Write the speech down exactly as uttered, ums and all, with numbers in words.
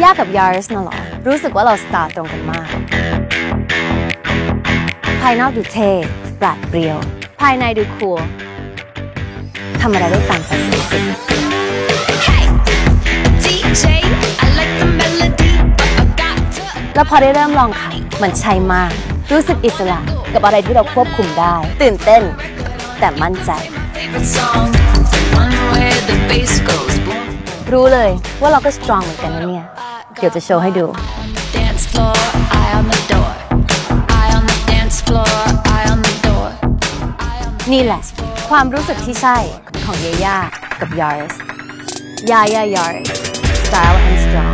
ย่ากับยาริสน่ะหรอรู้สึกว่าเราสตาร์ตรงกันมากภายนอกดูเท่ปราดเปรียวภายในดูคูลทำอะไรได้ตามใจสุดๆแล้วพอได้เริ่มลองขับมันใช่มากรู้สึกอิสระกับอะไรที่เราควบคุมได้ตื่นเต้นแต่มั่นใจรู้เลยว่าเราก็สตรองเหมือนกันนะเนี่ยเดี๋ยวจะโชว์ให้ดูนี่แหละความรู้สึกที่ใช่ของยาย่ากับยาริสยาย่ายาริส Style and Strong